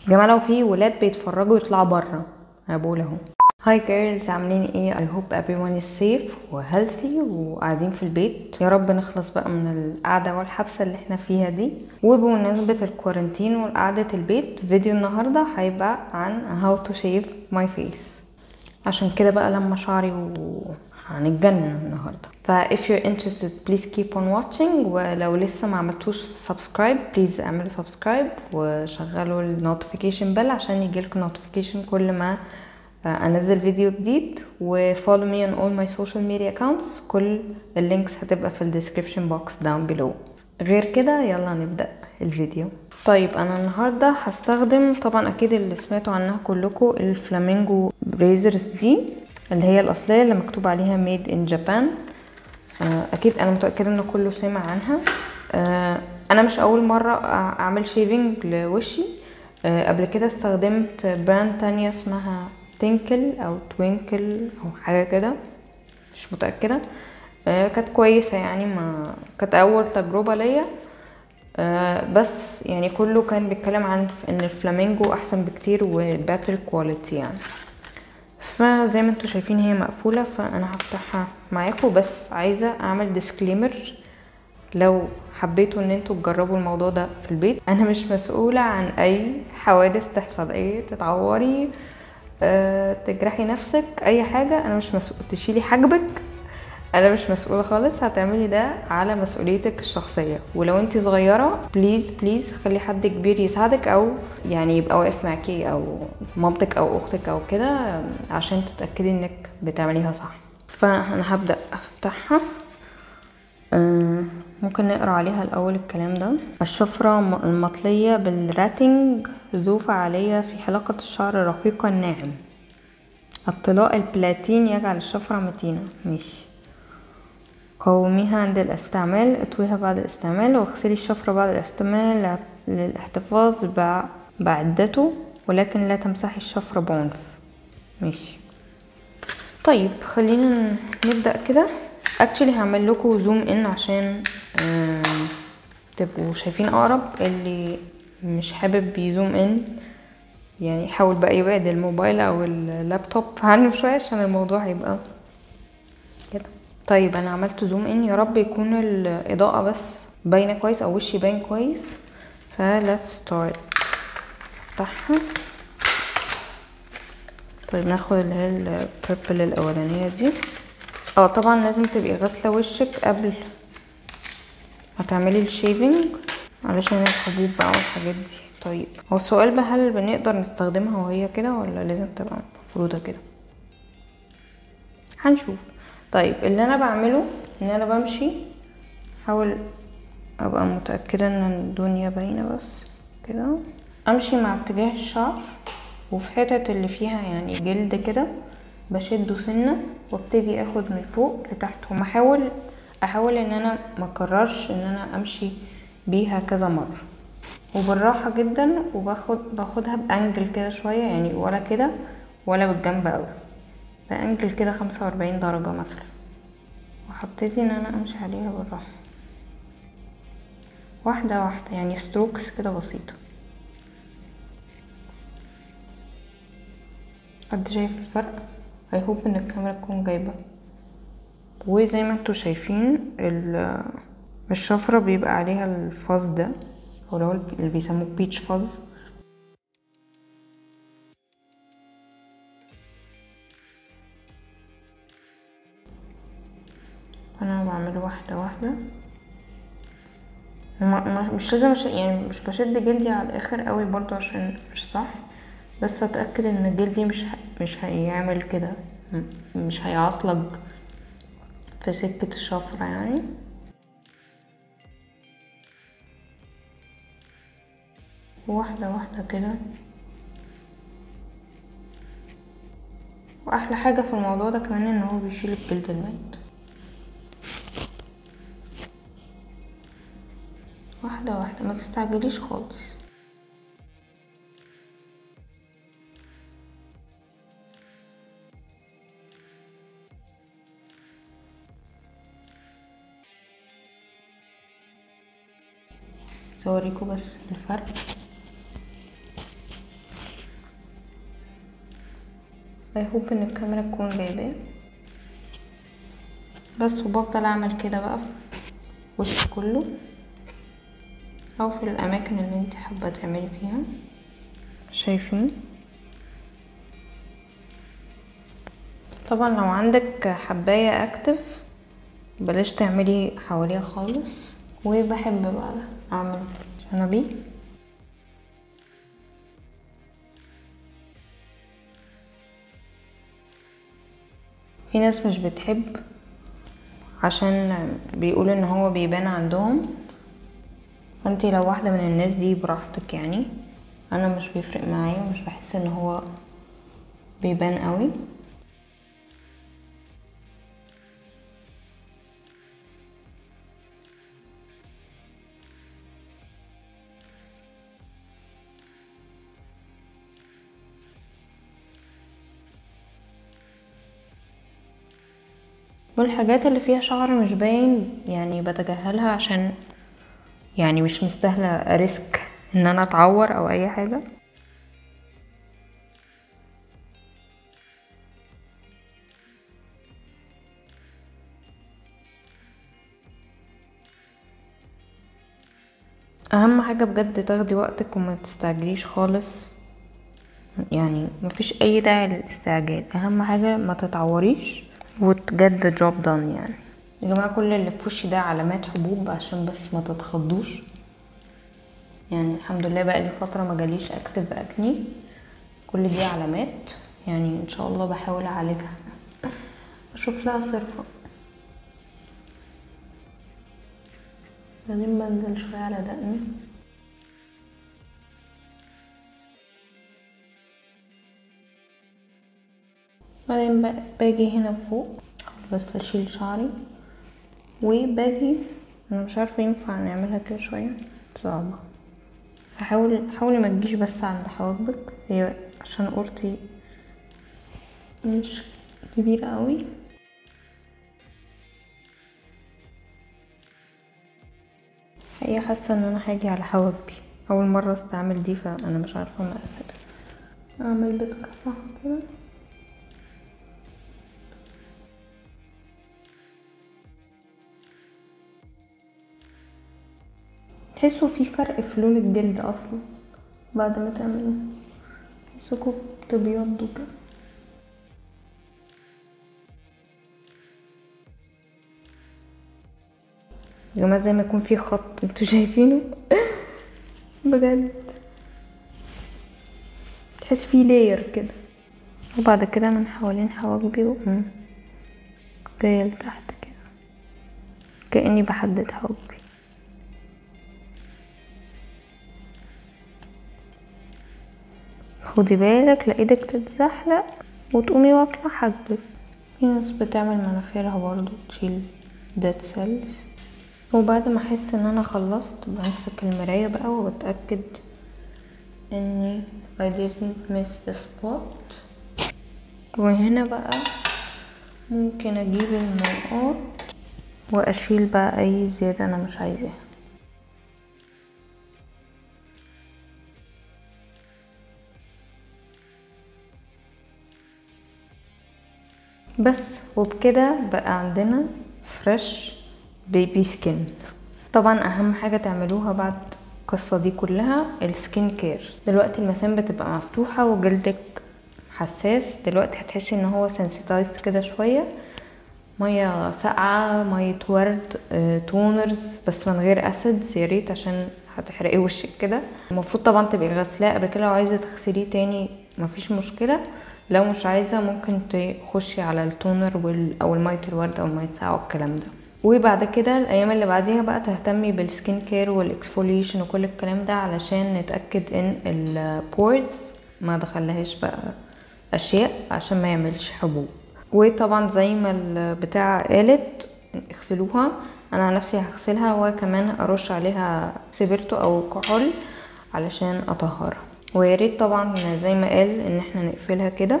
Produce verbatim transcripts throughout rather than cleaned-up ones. يا جماعه لو في ولاد بيتفرجوا يطلعوا بره. انا بقول اهو. هاي جيرلز، عاملين ايه؟ I hope everyone is safe و healthy وقاعدين في البيت. يا رب نخلص بقى من القعده والحبسه اللي احنا فيها دي. وبمناسبه الكورنتين والقعده البيت، فيديو النهارده هيبقى عن how to shave my face، عشان كده بقى لما شعري و هنتجنن النهارده. فا if you're interested please keep on watching. ولو لسه ما عملتوش سبسكرايب بليز اعملوا سبسكرايب وشغلوا النوتيفيكيشن بيل عشان يجيلكوا نوتيفيكيشن كل ما انزل فيديو جديد. وفولو مي on all my social media accounts، كل اللينكس هتبقى في الديسكريبشن بوكس داون بيلو. غير كده يلا نبدأ الفيديو. طيب انا النهارده هستخدم طبعا اكيد اللي سمعتوا عنها كلكوا الفلامينجو ريزرز دي اللي هي الاصليه اللي مكتوب عليها ميد ان جابان. اكيد انا متاكده ان كله سمع عنها. انا مش اول مره اعمل شيفنج لوشي، قبل كده استخدمت براند تانية اسمها تينكل او توينكل او حاجه كده، مش متاكده. كانت كويسه يعني، ما كانت اول تجربه ليا، بس يعني كله كان بيتكلم عن ان الفلامينجو احسن بكتير وباتر كواليتي يعني. فزي ما انتوا شايفين هي مقفولة، فانا هفتحها معاكم. بس عايزة اعمل ديسكليمر لو حبيتوا ان انتوا تجربوا الموضوع ده في البيت. انا مش مسؤولة عن اي حوادث تحصل، ايه تتعوري، اه تجرحي نفسك، اي حاجة انا مش مسؤولة. تشيلي حاجبك انا مش مسؤولة خالص، هتعملي ده على مسؤوليتك الشخصية. ولو انتي صغيرة بليز بليز خلي حد كبير يساعدك، او يعني يبقى واقف معاكي او مامتك او اختك او كده، عشان تتأكدي انك بتعمليها صح. فانا هبدأ افتحها. أه ممكن نقرا عليها الاول الكلام ده. الشفرة المطلية بالراتنج ذو فعالية في حلقة الشعر الرقيقة الناعم. الطلاء البلاتين يجعل الشفرة متينة. ماشي. قوميها عند الاستعمال، اطويها بعد الاستعمال، واغسلي الشفرة بعد الاستعمال للاحتفاظ بعدته، ولكن لا تمسحي الشفرة بعنف. ماشي. طيب خلينا نبدأ كده. اكشلي هعمل لكم زوم ان عشان آه تبقوا شايفين اقرب. اللي مش حابب يزوم ان يعني حاول بقى يبعد الموبايل او اللابتوب عنه شوية، عشان الموضوع هيبقى كده. طيب انا عملت زوم ان، يا رب يكون الاضاءه بس باينه كويس او وشي باين كويس. فليتس ستارت. افتحها. طيب ناخد اللي هي البيربل الاولانيه دي. اه طبعا لازم تبقي غاسله وشك قبل ما تعملي الشيفنج علشان الحبوب بقى والحاجات دي. طيب هو السؤال بقى، هل بنقدر نستخدمها وهي كده ولا لازم تبقى مفروده كده؟ هنشوف. طيب اللي انا بعمله ان انا بمشي، حاول ابقى متاكده ان الدنيا باينه، بس كده امشي مع اتجاه الشعر، وفي حتت اللي فيها يعني جلد كده بشده سنه، وابتدي اخد من فوق لتحت. وما احاول احاول ان انا ما اكررش ان انا امشي بيها كذا مره، وبالراحه جدا، وباخد باخدها بانجل كده شويه يعني، ولا كده ولا بالجنب قوي، بانجل كده خمسة واربعين درجة مثلا، وهبتدي ان انا امشي عليها بالراحة واحدة واحدة يعني، ستروكس كده بسيطة. قد شايف الفرق؟ هيهوب ان الكاميرا تكون جايبة. وزي ما انتوا شايفين الشفرة بيبقى عليها الفاز ده، او اللي هو اللي بيسموه بيتش فاز. انا بعمل واحده واحده، مش لازم يعني مش بشد جلدي على الاخر قوي برضو عشان مش صح، بس اتاكد ان جلدي مش مش هيعمل كده، مش هيعصلج في سكه الشفره يعني. واحده واحده كده. واحلى حاجه في الموضوع ده كمان ان هو بيشيل الجلد الميت. واحدة واحدة، ما تستعجليش خالص. صوريكم بس الفرق. I hope ان الكاميرا تكون جايباه بس، وبفضل اعمل كده بقى في وش كله او في الاماكن اللي انت حابه تعملي فيها. شايفين؟ طبعا لو عندك حبايه اكتف بلاش تعملي حواليها خالص، وبحب بقى اعمل شنبيه. في ناس مش بتحب عشان بيقولوا ان هو بيبان عندهم، فانتي لو واحده من الناس دي براحتك يعني، انا مش بيفرق معايا ومش بحس ان هو بيبان قوي. والحاجات اللي فيها شعر مش باين يعني بتجاهلها عشان يعني مش مستاهله ريسك ان انا اتعور او اي حاجه. اهم حاجه بجد تاخدي وقتك وما تستعجليش خالص، يعني مفيش اي داعي للاستعجال، اهم حاجه ما تتعوريش وتجد جوب دون. يعني يا جماعه كل اللي في وشي ده علامات حبوب عشان بس ما تتخضوش. يعني الحمد لله بقى لي فتره ما جاليش اكتف اكني، كل دي علامات يعني ان شاء الله بحاول اعالجها اشوف لها صرفه. بعدين بنزل شويه على دقني. بعدين باجي هنا فوق بس اشيل شعري، وباجي انا مش عارفه ينفع نعملها كده شويه، صعبه. هحاول حاولي ما تجيش بس عند حواجبك، هي عشان قرطي مش كبيره قوي. هي حاسه ان انا هاجي على حواجبي، اول مره استعمل دي فانا مش عارفه مقاسها. اعمل بطرفها كده تحسوا في فرق في لون الجلد اصلا بعد ما تعملوه، تحسوكوا بتبيضوا كده. يا جماعه زي ما يكون في خط، انتوا شايفينه بجد تحس فيه لاير كده، وبعد كده من حوالين حواجبي بقوم جايه لتحت كده كاني بحدد حواجبي. خدي بالك لا ايدك تتزحلق وتقومي واكله حاجبك. في ناس بتعمل مناخيرها برضو تشيل ديد سيلز. وبعد ما احس ان انا خلصت بمسك المرايه بقى وبتاكد اني I didn't miss a spot. وهنا بقى ممكن اجيب المنقار واشيل بقى اي زياده انا مش عايزاها. بس وبكده بقى عندنا فريش بيبي سكين. طبعا اهم حاجه تعملوها بعد القصه دي كلها السكين كير. دلوقتي المسام بتبقى مفتوحه وجلدك حساس، دلوقتي هتحسي ان هو سنسيتايزد كده شويه، ميه ساقعه، ميه ورد، تونرز بس من غير اسيدز يا ريت عشان هتحرقي وشك كده. المفروض طبعا تبقي غسلاه قبل كده، لو عايزه تغسليه تاني مفيش مشكله، لو مش عايزه ممكن تخشي على التونر وال... او الميه الورد او الميه الساقعه والكلام ده. وبعد كده الايام اللي بعديها بقى تهتمي بالسكين كير والاكسفوليشن وكل الكلام ده علشان نتاكد ان البورز ما دخلهاش بقى اشياء عشان ما يعملش حبوب. وطبعا زي ما البتاعه قالت اغسلوها، انا عن نفسي هغسلها وكمان ارش عليها سبرتو او كحول علشان اطهرها. وياريت طبعا زي ما قال ان احنا نقفلها كده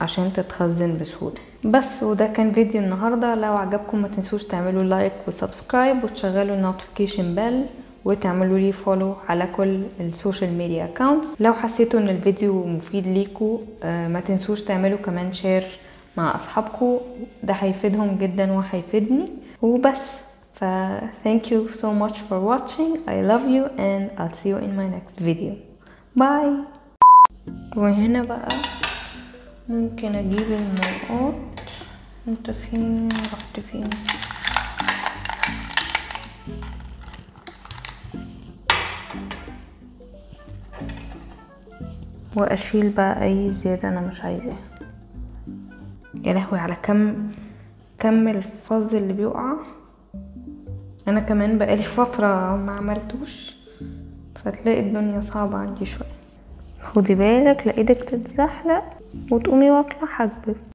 عشان تتخزن بسهولة. بس وده كان فيديو النهاردة، لو عجبكم ما تنسوش تعملوا لايك وسبسكرايب وتشغلوا النوتيفيكيشن بيل وتعملوا لي فولو على كل السوشيال ميديا اكونتس. لو حسيتوا ان الفيديو مفيد ليكوا ما تنسوش تعملوا كمان شير مع اصحابكم، ده هيفيدهم جدا وهيفيدني وبس. ف thank you so much for watching. I love you and I'll see you in my next video. باي. وهنا بقى ممكن اجيب المرقاط. انت فين؟ رحت فين؟ واشيل بقى اي زيادة انا مش عايزاها. يا لهوي على كم كم الفظ اللي بيقع. انا كمان بقالي فترة ما عملتوش، فتلاقي الدنيا صعبة عندي شوية. خدي بالك لا ايدك تتزحلق وتقومي واكلة حاجبك.